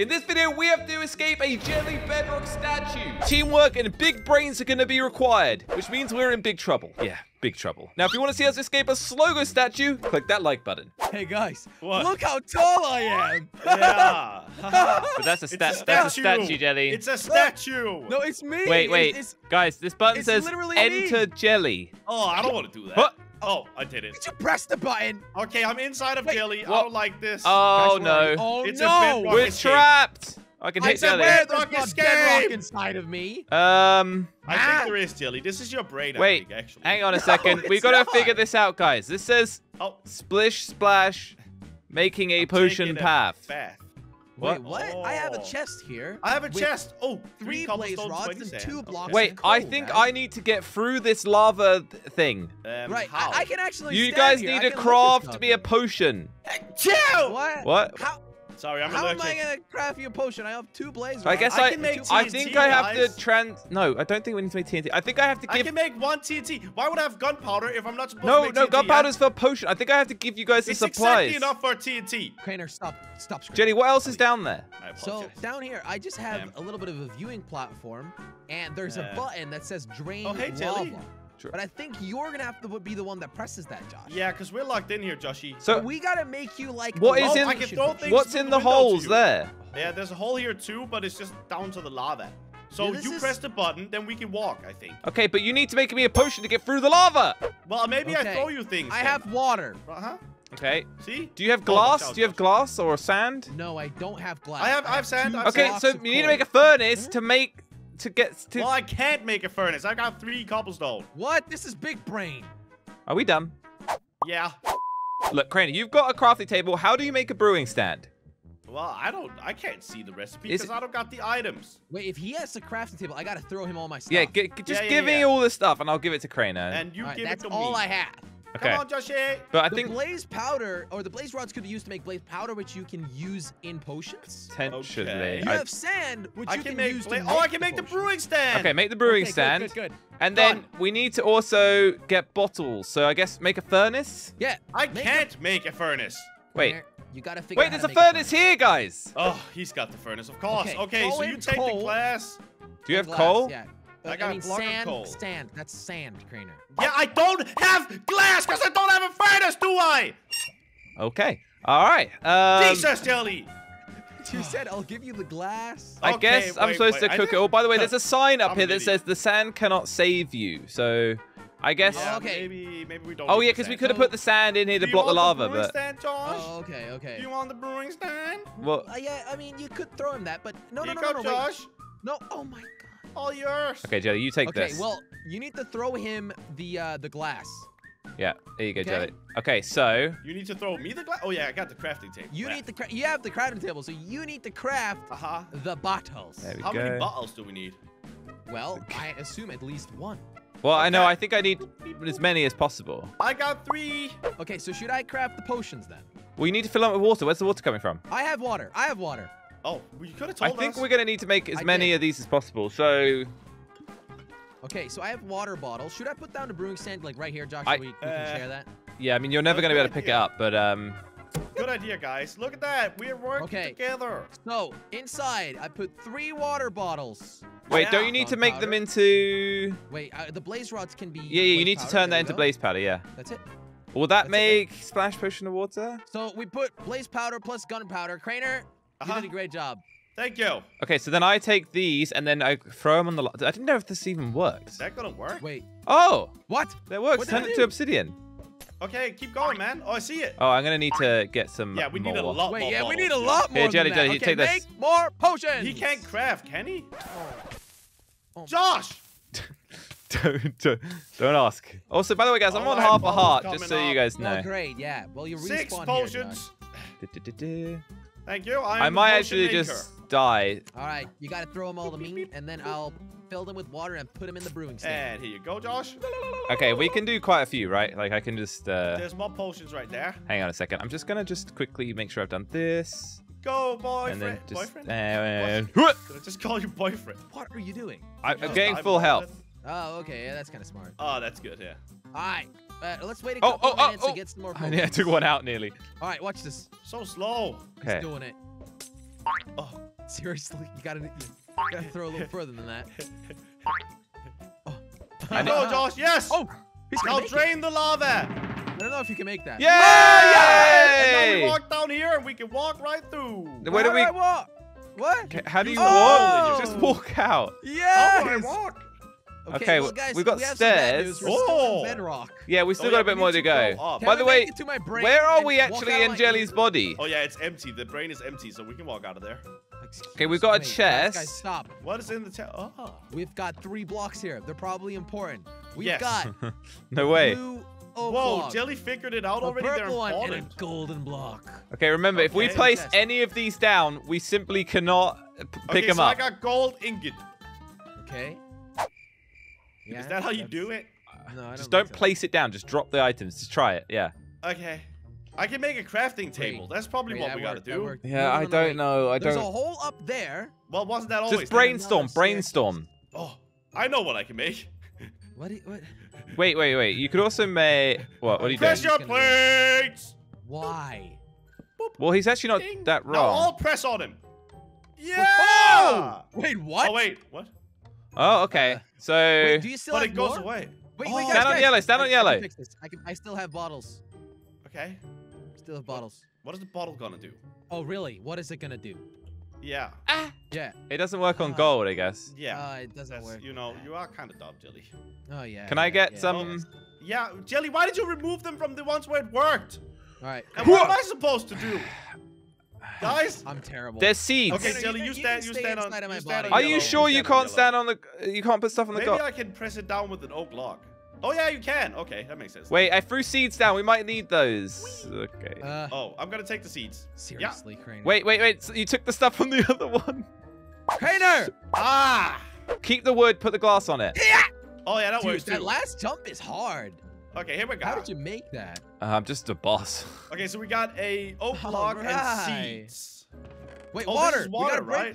In this video, we have to escape a jelly bedrock statue. Teamwork and big brains are going to be required, which means we're in big trouble. Yeah, big trouble. Now, if you want to see us escape a Slogo statue, click that like button. Hey, guys. What? Look how tall I am. Yeah. But that's a statue, Jelly. It's a statue. No, it's me. Wait. It's, guys, this button says enter me. Jelly. Oh, I don't want to do that. What? Oh, I did it. Did you press the button? Okay, I'm inside of Jelly. I don't like this. Oh, guys, no. Oh, it's no. We're trapped. I can hit Jelly. There's a bedrock inside of me. I think there is, Jelly. This is your brain, I think, actually. Hang on a second. No, we've got to figure this out, guys. This says splish, splash, making a potion path. Wait, what? Oh. I have a chest here. I have a chest. Oh, three blaze rods and 2 blocks. Wait, coal, I think I need to get through this lava thing. Right, I can actually. You guys need to craft me a potion. Chill. What? How? Sorry, I'm allergic. How am I gonna craft you a potion? I have 2 blaze rods. I guess I can make TNT, No, I don't think we need to make TNT. I think I have to give. I can make 1 TNT. Why would I have gunpowder if I'm not supposed to make TNT? No, gunpowder's for potion. I think I have to give you guys the supplies. It's exactly enough for TNT. Crainer, stop screaming. Jenny, what else is down there? So down here, I just have a little bit of a viewing platform, and there's a button that says drain lava. Jelly. But I think you're gonna have to be the one that presses that, Josh. Yeah, because we're locked in here, Joshy. So we gotta make you like. What's in the holes there? Yeah, there's a hole here too, but it's just down to the lava. So you press the button, then we can walk, I think. Okay, but you need to make me a potion to get through the lava. Well, maybe I throw you things. I have water. Okay. See? Do you have glass? Do you have glass or sand? No, I don't have glass. I have sand. Okay, so you need to make a furnace to make. Well, I can't make a furnace. I got 3 cobblestone. What? This is big brain. Are we dumb? Yeah. Look, Crainer, you've got a crafting table. How do you make a brewing stand? Well, I can't see the recipe because I don't got the items. Wait, if he has a crafting table, I gotta throw him all my stuff. Yeah, just give me all the stuff, and I'll give it to Crainer. And you give it to me. That's all I have. Okay. Come on, Joshy. But I think blaze powder or the blaze rods could be used to make blaze powder, which you can use in potions. Potentially. Okay. You have sand, which you can use to make I can make the brewing stand. Okay, make the brewing stand. Good. And then we need to also get bottles. So I guess make a furnace. Yeah. I can't make a furnace. Wait. You gotta figure out. Wait, there's a furnace here, guys. Oh, he's got the furnace, of course. Okay, so you take the glass. Do you have coal? Yeah. I mean, sand. That's sand, Crainer. Yeah, I don't have glass because I don't have a furnace, do I? Okay. All right. Jesus, Jelly. You said I'll give you the glass. I guess I'm supposed to cook it. Oh, by the way, there's a sign up here that says the sand cannot save you. So I guess. Yeah, okay. Maybe we don't. Oh, yeah, because we could have put the sand in here to block the lava. Okay. Do you want the brewing stand? Well, yeah, I mean, you could throw him that, but no, Josh. No, oh my God. All yours. Okay, Jelly, you take this. Okay, well, you need to throw him the glass. Yeah, there you go, Jelly. Okay, so you need to throw me the glass. Oh yeah, I got the crafting table. You have the crafting table, so you need to craft the bottles. There we go. How many bottles do we need? Well, I assume at least 1. Well, I think I need as many as possible. I got 3. Okay, so should I craft the potions then? Well, you need to fill up with water. Where's the water coming from? I have water. Oh, you could have told us. I think we're going to need to make as many of these as possible, so. Okay, so I have water bottles. Should I put down the brewing stand, like, right here, Josh, so we can share that? Yeah, I mean, you're never going to be able to pick it up, but. Good idea, guys. Look at that. We're working together. So, inside, I put 3 water bottles. Wait, don't you need to make them into. Wait, the blaze rods can be. Yeah, you need to turn that into blaze powder, yeah. That's it. Will that make splash potion of water? So, we put blaze powder plus gunpowder. Crainer. You did a great job. Thank you. Okay, so then I take these and then I throw them on the. I didn't know if this even works. Is that gonna work? Wait. Oh. What? That works. Turn it to obsidian. Okay, keep going, man. Oh, I see it. Oh, I'm gonna need to get some. Yeah, we need a lot more. Wait, yeah, we need a lot more. Here, Jelly, okay, take this. Make more potions. He can't craft, can he? Oh. Josh. Don't ask. Also, by the way, guys, I'm on half a heart, just so you guys know. Oh, great. Yeah. Well, you respawn here. 6 potions. Thank you. I might actually just die. All right, you gotta throw them all to me, and then I'll fill them with water and put them in the brewing stand. And here you go, Josh. Okay, we can do quite a few, right? Like I can just. There's more potions right there. Hang on a second. I'm just gonna quickly make sure I've done this. Go, boyfriend. And just, boyfririend. Did I just call you boyfriend? What are you doing? I'm getting full health. Oh, okay. Yeah, that's kind of smart. Oh, that's good. Yeah. All right. Let's wait a couple minutes to get some more potions. Yeah, I took one out nearly. All right, watch this. So slow. He's doing it. Oh. Seriously, you gotta throw a little further than that. Oh. I know, Josh. Yes. Oh, now drain the lava. I don't know if you can make that. Yay! Yay! And now we walk down here and we can walk right through. Where do we walk? What? How do you walk? You just walk out. Yeah. How do I walk? Okay, well, guys, we've got stairs. Oh. Bedrock. Yeah, we still got a bit more to go. By the way, where are we actually in Jelly's body? Oh yeah, it's empty. The brain is empty, so we can walk out of there. Okay, we've got a chest. Guys, stop. What is in the chest? Oh. We've got 3 blocks here. They're probably important. We've got. No way. Whoa, Jelly figured it out already. They're important. And a golden block. Okay, remember, if we place any of these down, we simply cannot pick them up. Okay, so I got gold ingot. Okay. Yeah, is that how you do it? No, I don't. Just don't place it down. Just drop the items. Just try it. Yeah. Okay. I can make a crafting table. That's probably what we gotta do. Yeah, I don't know. I don't. There's a hole up there. Well, wasn't that always? Just brainstorm. Brainstorm. Oh, I know what I can make. What? Wait, wait, wait. You could also make... What are you doing? Press your plates! Why? Well, he's actually not that wrong. No, I'll press on him. Yeah! Oh! Wait, what? Oh, wait. What? Oh, okay. So... Wait, do you still have it goes away. Wait, wait, guys, stand on yellow. Stand on yellow. I still have bottles. Okay. Still have bottles. What is the bottle gonna do? Oh, really? What is it gonna do? Yeah. Ah. Yeah. It doesn't work on gold, I guess. Yeah. It doesn't work. You know, you are kind of dumb, Jelly. Oh, yeah. Can I get some? Yeah, Jelly, why did you remove them from the ones where it worked? All right. And what am I supposed to do? Guys? I'm terrible. There's seeds. Okay, so Jelly, you stand on Are you sure you can't stand on the... You can't put stuff on the gold? Maybe I can press it down with an oak block. Oh, yeah, you can. Okay, that makes sense. Wait, I threw seeds down. We might need those. Whee! Okay. I'm going to take the seeds. Seriously, Crainer. Wait, wait, wait. So you took the stuff from the other one. Crainer! Ah! Keep the wood. Put the glass on it. Yeah! Oh, yeah, that works, too. That last jump is hard. Okay, here we go. How did you make that? I'm just a boss. Okay, so we got a oak log and seeds. Wait, water. Water, right?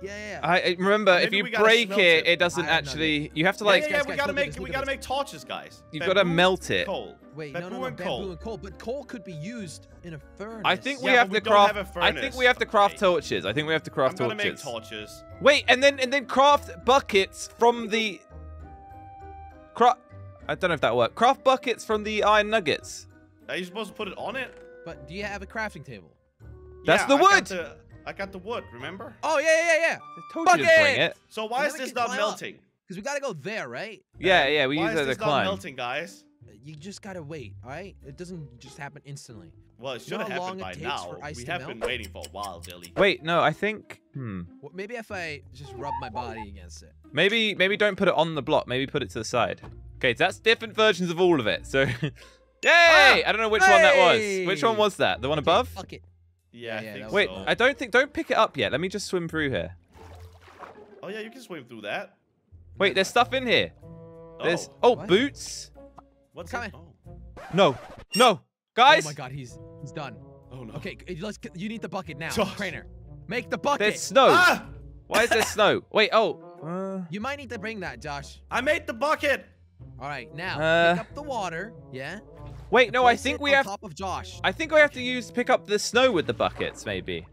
Yeah, yeah. I remember if you break it, it doesn't actually. You have to like. Yeah, we gotta make torches, guys. You gotta melt it. Coal. Wait, no, bamboo and coal. But coal could be used in a furnace. I think we have to craft. I think we have to craft torches. I think we have to craft torches. I'm gonna make torches. Wait, and then craft buckets from the. I don't know if that worked. Craft buckets from the iron nuggets. Are you supposed to put it on it? But do you have a crafting table? That's the wood. I got the wood, remember? Oh, yeah. I told you to bring it. So why is this not melting? Because we got to go there, right? Yeah, we use it to climb. Why is this not melting, guys? You just got to wait, all right? It doesn't just happen instantly. Well, it should have happened by now. We have been waiting for a while, Jelly. Wait, no, I think... Well, maybe if I just rub my body against it. Maybe don't put it on the block. Maybe put it to the side. Okay, so that's different versions of all of it. So, yay! Ah, I don't know which one that was. Which one was that? The one above? Fuck it. Yeah, I think so. Wait, I don't think... Don't pick it up yet. Let me just swim through here. Oh, yeah, you can swim through that. Wait, there's stuff in here. There's... Oh, what? Boots. What's coming? Oh. No. Guys! Oh, my God, he's done. Oh, no. Okay, you need the bucket now. Crainer, make the bucket. There's snow. Ah! Why is there snow? Wait, you might need to bring that, Josh. I made the bucket. All right, now, pick up the water. Yeah? Wait, no, I think we have. Top of Josh. I think we have to pick up the snow with the buckets, maybe.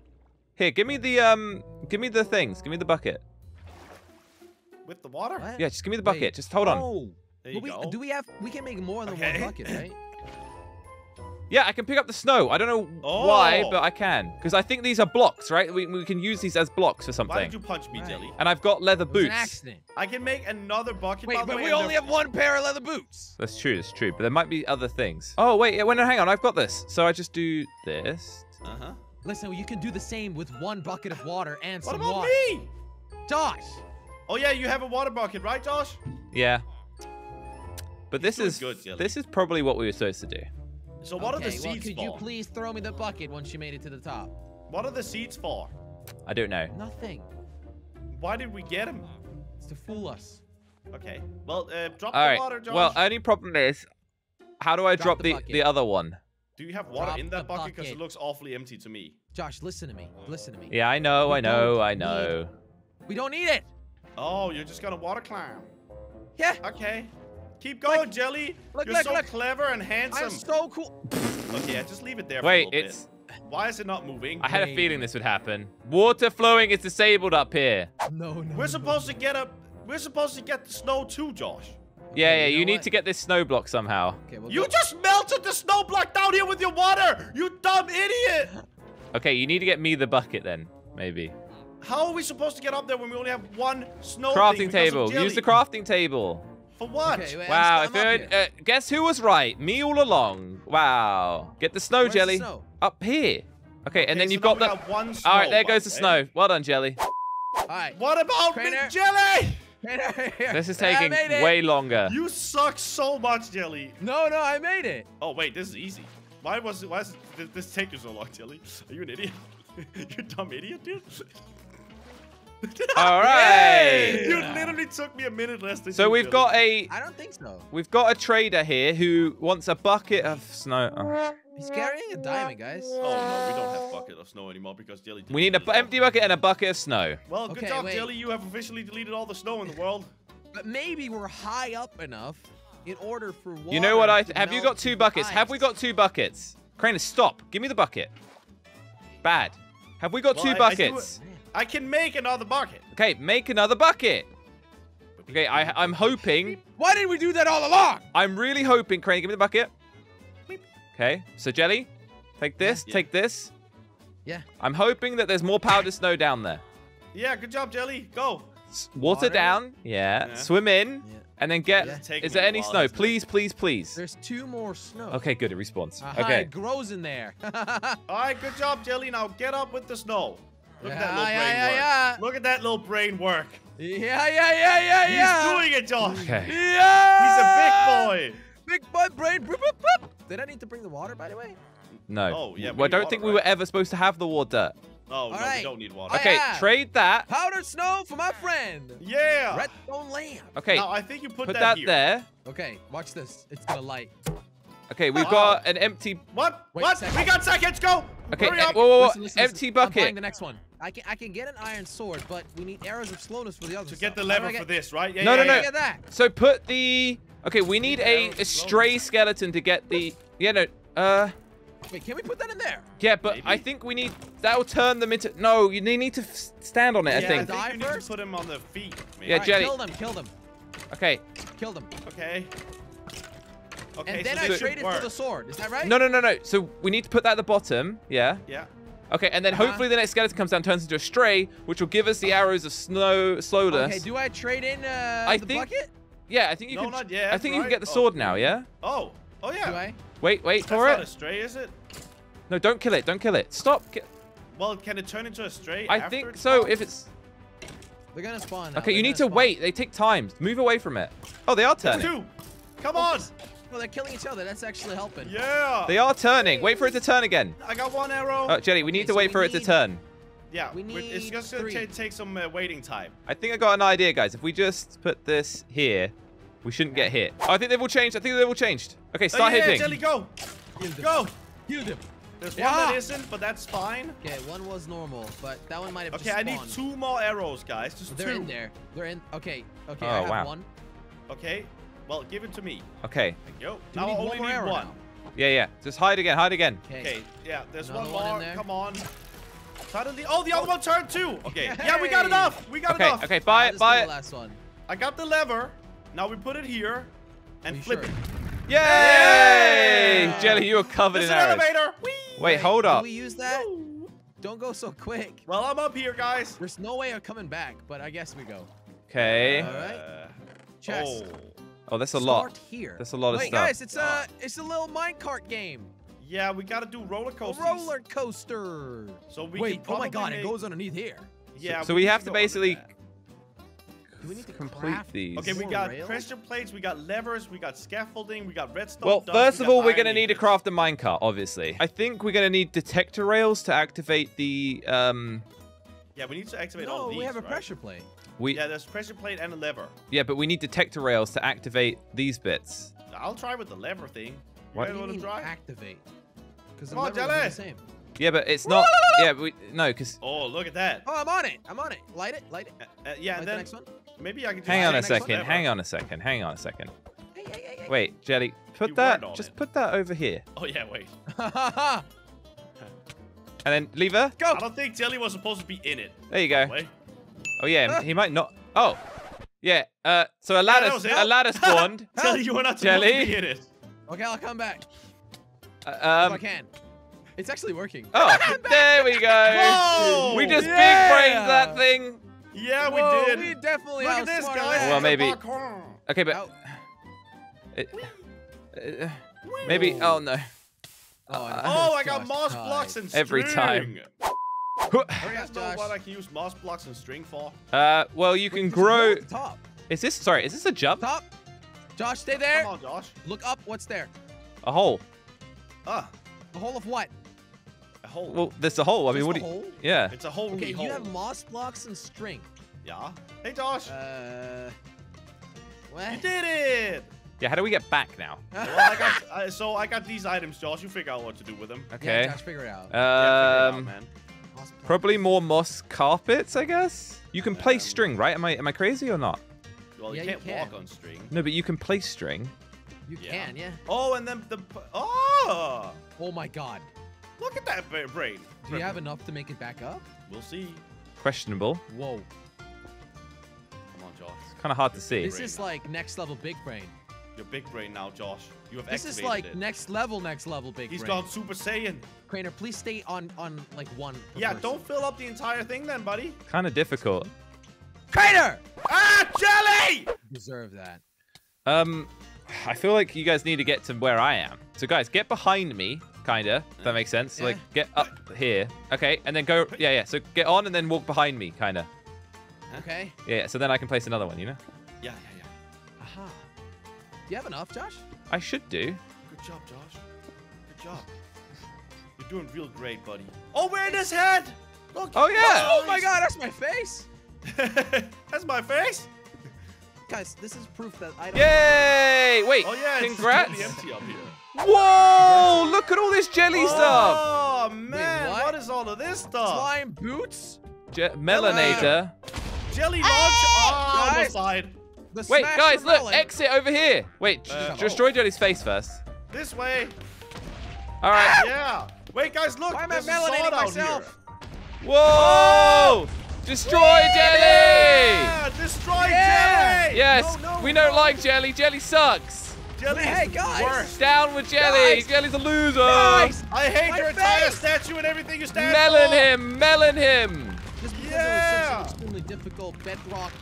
Here, give me the things. Give me the bucket. With the water? What? Yeah, just give me the bucket. Wait. Just hold on. Oh, there you go. Do we have? We can make more than one bucket, right? Yeah, I can pick up the snow. I don't know why, but I can. Because I think these are blocks, right? We can use these as blocks for something. Why did you punch me, Jelly? And I've got leather boots. It was an accident. I can make another bucket. Wait, but we only have one pair of leather boots. That's true. But there might be other things. Oh, wait. No, hang on. I've got this. So I just do this. Uh-huh. Listen, you can do the same with one bucket of water and some water. What about me? Josh. Oh, yeah. You have a water bucket, right, Josh? Yeah. But this is probably what we were supposed to do. So what are the seeds for? Could you please throw me the bucket once you made it to the top? What are the seeds for? I don't know. Nothing. Why did we get them? It's to fool us. Okay. Well, drop the water, Josh. Well, only problem is, how do I drop the other one? Do you have water in that bucket? Because it looks awfully empty to me. Josh, listen to me. Yeah, I know. We don't need it. Oh, you're just gonna water climb. Yeah. Okay. Keep going, Jelly. You're so clever and handsome. I'm so cool. Okay, just leave it there for a little bit. Why is it not moving? I had a feeling this would happen. Water flowing is disabled up here. No. We're supposed to get up. We're supposed to get the snow too, Josh. Okay, yeah, you need to get this snow block somehow. Okay, we'll just melted the snow block down here with your water, you dumb idiot. Okay, you need to get me the bucket then, maybe. How are we supposed to get up there when we only have one snow crafting table? Use the crafting table. For what? Okay, wait, wow, guess who was right? Me all along. Wow. Get the snow, Jelly. The snow? Up here. Okay, and then so you've got the... All right, there goes the snow. Well done, Jelly. All right. What about me, Jelly? This is taking way longer. You suck so much, Jelly. No, I made it. Oh, wait, this is easy. Why is this taking so long, Jelly? Are you an idiot? You dumb idiot, dude. All right. You literally took me a minute less than you, we've got a... I don't think so. We've got a trader here who wants a bucket of snow. Oh. He's carrying a diamond, guys. Oh, no, we don't have bucket of snow anymore because Jelly... We need an empty bucket and a bucket of snow. Well, good job, Jelly. You have officially deleted all the snow in the world. But maybe we're high up enough in order for water... You know what I... Have you got two buckets? Have we got two buckets? Crainer, stop. Give me the bucket. Bad. Have we got two buckets? I can make another bucket. Okay, make another bucket. Okay, I'm hoping. Why did we do that all along? I'm really hoping, Crainer, give me the bucket. Okay, so Jelly, take this, take this. Yeah. I'm hoping that there's more powdered snow down there. Yeah, good job, Jelly. Go. Water down. Yeah. Swim in. Yeah. And then get. Yeah. Is there any snow? Please, please, please. There's two more snow. Okay, good. It respawns. Okay. It grows in there. All right, good job, Jelly. Now get up with the snow. Look at that little brain work. Look at that little brain work. Yeah. He's doing it, Josh. Okay. Yeah. He's a big boy. Big boy brain. Boop, boop, boop. Did I need to bring the water, by the way? No. Oh, yeah. Well, I don't think we were ever supposed to have the water. Oh, no, we don't need water. Okay, trade that. Powdered snow for my friend. Yeah. Redstone lamp. Okay. Now, I think you put that here. There. Okay, watch this. It's going to light. Okay, we've got an empty... What? Wait, what? We got seconds. Go. Okay, hurry up. Whoa. Empty bucket. I'm buying the next one. I can get an iron sword, but we need arrows of slowness for the other. To get the lever for this, right? Yeah, no. So put the... Okay, we need a stray skeleton to get the... Yeah, no. Wait, can we put that in there? Yeah, but maybe. I think we need... That'll turn them into... No, you need to stand on it, I think. I think you need to put them on their feet. Maybe. Yeah, right, Jelly. Kill them. Okay. Kill them. Okay. Okay, and then I traded for the sword. Is that right? No. So we need to put that at the bottom. Yeah. Yeah. Okay, and then hopefully the next skeleton comes down, turns into a stray, which will give us the arrows of slowness. Okay, do I trade in the bucket? Yeah, I think you can. Yet, I think you can get the sword now. Yeah. Oh yeah. Do I? Wait for it. That's not a stray, is it? No, don't kill it. Don't kill it. Stop. Well, can it turn into a stray? I think so. If it's. They're gonna spawn. Now. Okay, you need to wait. They take time. Move away from it. Oh, they are turning. Two. Come on. Well, they're killing each other. That's actually helping. Yeah. They are turning. Wait for it to turn again. I got one arrow. Oh, Jelly, we need to wait for it to turn. Yeah, it's just going to take some waiting time. I think I got an idea, guys. If we just put this here, we shouldn't get hit. Oh, I think they've all changed. Okay, start hitting. Jelly, go. Go. Heal them. There's one that isn't, but that's fine. Okay, one was normal, but that one might have just spawned. Okay, I need two more arrows, guys. Just two. They're in there. They're in. Okay, I have one. Okay, well, give it to me. Okay. Thank you. Now I only need one. Yeah. Just hide again. Okay, yeah, there's one more. Come on. Oh, the other one turned too. Okay. Hey. Yeah, we got enough. We got enough. Okay, buy it. Last one. I got the lever. Now we put it here and flip it. Yay! Jelly, you are covered in arrows. There's an elevator. Wait, hold up. Can we use that? No. Don't go so quick. Well, I'm up here, guys. There's no way of coming back, but I guess we go. Okay. All right. Chest. Oh, that's a lot. Start here. That's a lot of stuff. Wait, guys, it's a little minecart game. Yeah, we gotta do roller coasters. Roller coaster. So we oh my god, it goes underneath here. Yeah. So we have to basically complete these. Okay, we got pressure plates, we got levers, we got scaffolding, we got redstone. Well, first of all, we're gonna need to craft a minecart, obviously. I think we're gonna need detector rails to activate the. Yeah, we need to activate all these. No, we have a pressure plate. Yeah, there's a pressure plate and a lever. Yeah, but we need detector rails to activate these bits. I'll try with the lever thing. What do you mean activate? Because the lever is the same. Yeah, but it's not. Yeah, because. Oh, look at that. Oh, I'm on it. Light it. Yeah, and then the next one. Maybe I can. Hang on a second. Hey. Wait, Jelly. Put that. Just put that over here. Oh yeah, wait. And then leave her. Go. I don't think Jelly was supposed to be in it. There you go. Oh, yeah. He might not. Oh. Yeah. So a ladder spawned. Jelly, you were not supposed to be in it. Okay, I'll come back. If I can. It's actually working. Oh, there we go. Whoa, we just big-brained that thing. Yeah, we did. We definitely look at this, guys. Well, maybe. Okay, but... maybe... Oh, no. Oh, I got moss blocks and string. Every time. Hurry up, Josh. What I can use moss blocks and string for? Well, you can grow... Top. Is this... Sorry, is this a jump? Top. Josh, stay there. Come on, Josh. Look up. What's there? A hole. A hole of what? A hole. Well, there's a hole. I mean, what do you... Yeah. It's a hole. Okay, you have moss blocks and string. Yeah. Hey, Josh. What? You did it. Yeah, how do we get back now? Well, I got these items, Josh. You figure out what to do with them. Okay. Yeah, Josh, figure it out. Figure it out, man. Probably more moss carpets, I guess. You can place string, right? Am I crazy or not? Well, you can't walk on string. No, but you can place string. You can, yeah. Oh, and then the... Oh! Oh, my God. Look at that brain. Do you have enough to make it back up? We'll see. Questionable. Whoa. Come on, Josh. It's kind of hard to see. This is like next level big brain. You're big brain now, Josh. You have activated it. This is like next level big brain. He's gone Super Saiyan. Crainer, please stay on like one. Yeah, don't fill up the entire thing then, buddy. Kind of difficult. Crainer! Ah, Jelly! You deserve that. I feel like you guys need to get to where I am. So, guys, get behind me, kind of. If that makes sense. So, like, get up here. Okay, and then go. Yeah, yeah. So, get on and then walk behind me, kind of. Okay. Yeah, so then I can place another one, you know? Yeah, yeah, yeah. Aha. Do you have enough, Josh? I should do. Good job, Josh. Good job. You're doing real great, buddy. Oh, where is his head? Look. Oh, yeah. Oh, my God, that's my face. That's my face. Guys, this is proof that I don't... Yay! Wait, oh, yeah, congrats! It's empty up here. Whoa! Look at all this jelly stuff! Oh, man! Wait, what is all of this stuff? Slime boots? Melanator. Jelly launch on the side. Wait, guys, look! Melon. Exit over here! Wait, destroy Jelly's face first. This way. All right. Yeah. Wait, guys, look! I'm melanating myself. Here. Whoa! Destroy Jelly! Yeah, destroy Jelly! Yes, we don't like Jelly. Jelly sucks. Jelly is the worst. Down with Jelly. Guys. Jelly's a loser. Guys. I hate your entire statue and everything you stand for. Him. Melon him. Just because it was such an extremely difficult bedrock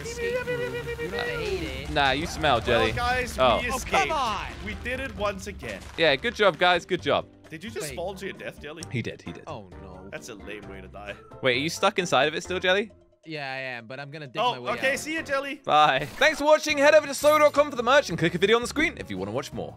escape room, you gotta hate it. Nah, you smell, Jelly. Well, guys, we escaped. Oh, come on. We did it once again. Yeah, good job, guys. Good job. Did you just fall to your death, Jelly? He did, he did. Oh, no. That's a lame way to die. Wait, are you stuck inside of it still, Jelly? Yeah, I am, but I'm going to dig my way out. Okay, see you, Jelly. Bye. Thanks for watching. Head over to slogo.com for the merch and click a video on the screen if you want to watch more.